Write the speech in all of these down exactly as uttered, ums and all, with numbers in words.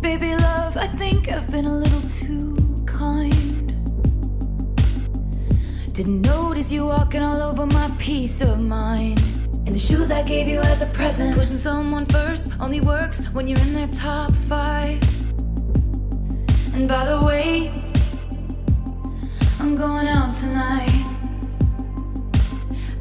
Baby love, I think I've been a little too kind. Didn't notice you walking all over my peace of mind. And the shoes I gave you as a present. Putting someone first only works when you're in their top five. And by the way, I'm going out tonight.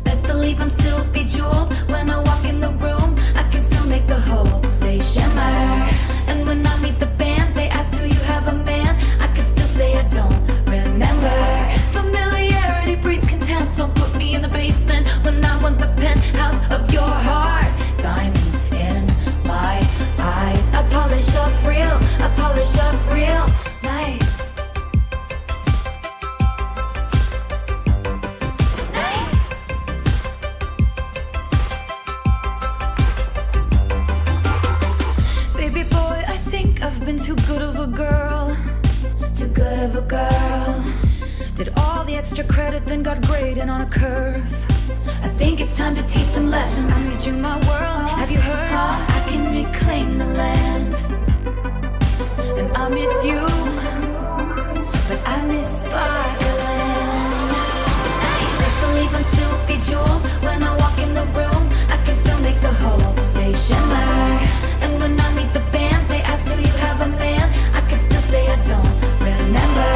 Best believe I'm still bejeweled. When I walk in the room, I can still make the whole place shimmer. And when I meet the band, they ask, do you have a man? I can still say I don't remember. Familiarity breeds contempt. Don't put me in the basement when I want the penthouse of your heart. Diamonds in my eyes. I polish up real, I polish up real nice. Too good of a girl, too good of a girl. Did all the extra credit, then got graded on a curve. I think it's time to teach some lessons. I made you my world, have you heard? How I can reclaim the land. And I miss you, but I miss Sparkland. Best believe I'm still bejeweled. When I walk in the room, I can still make the whole place shimmer. And when I meet the band, they ask, do you have a man? I can still say I don't remember.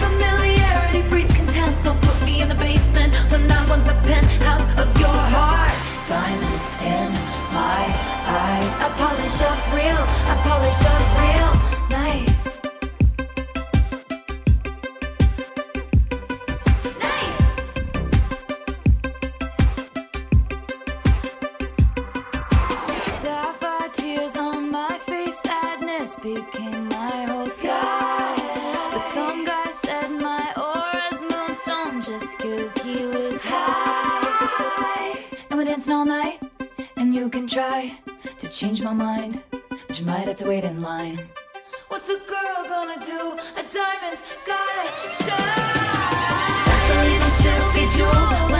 Familiarity breeds contempt. Don't put me in the basement when I want the penthouse of your heart. Diamonds in my eyes. I polish up real, I polish up real nice. Became my whole sky. But some guy said my aura's moonstone just cause he was high. And we're dancing all night, and you can try to change my mind, but you might have to wait in line. What's a girl gonna do? A diamond's gotta shine. Best believe I'm still bejeweled.